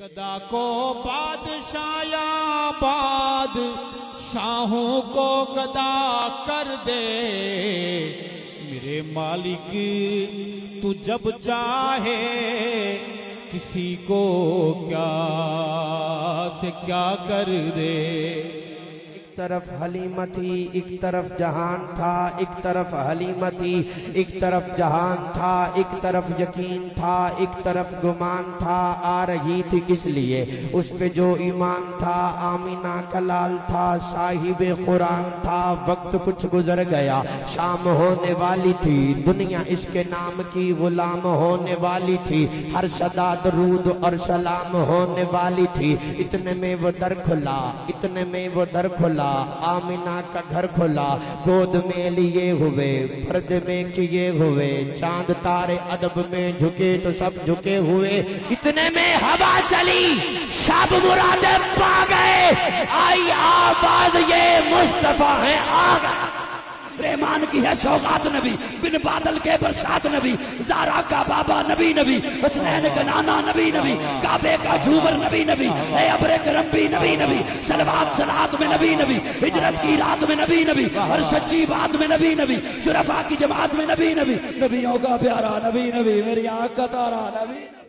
गदा को बादशाया बाद शाहों को गदा कर दे। मेरे मालिक तू जब चाहे किसी को क्या से क्या कर दे। एक तरफ हलीमा थी एक तरफ जहान था, एक तरफ हलीमा थी एक तरफ जहान था, एक तरफ यकीन था एक तरफ गुमान था। आ रही थी किस लिए उस पे जो ईमान था। आमीना कलाल था साहिब कुरान था। वक्त कुछ गुजर गया शाम होने वाली थी। दुनिया इसके नाम की गुलाम होने वाली थी। हर सदा दरूद और सलाम होने वाली थी। इतने में वो दर खुला, इतने में वो दर खुला। आमिना का घर खुला, गोद में लिए हुए पर्दे में किए हुए। चांद तारे अदब में झुके तो सब झुके हुए। इतने में हवा चली, सब मुरादे पा गए। आई आवाज ये मुस्तफा है आ गया। रहमान की है सौगात नबी, बिन बादल के बरसात नबी। जारा का बाबा नबी नबी, हुसैन का नाना नबी नबी, काबे का झूमर नबी नबी, ए अबरे करम भी नबी नबी, सलवात सलात में नबी नबी, हिजरत की रात में नबी नबी, और सच्ची बात में नबी नबी, सुरफा की जमात में नबी नबी, नबियों का प्यारा नबी नबी, मेरी आँख का तारा नबी।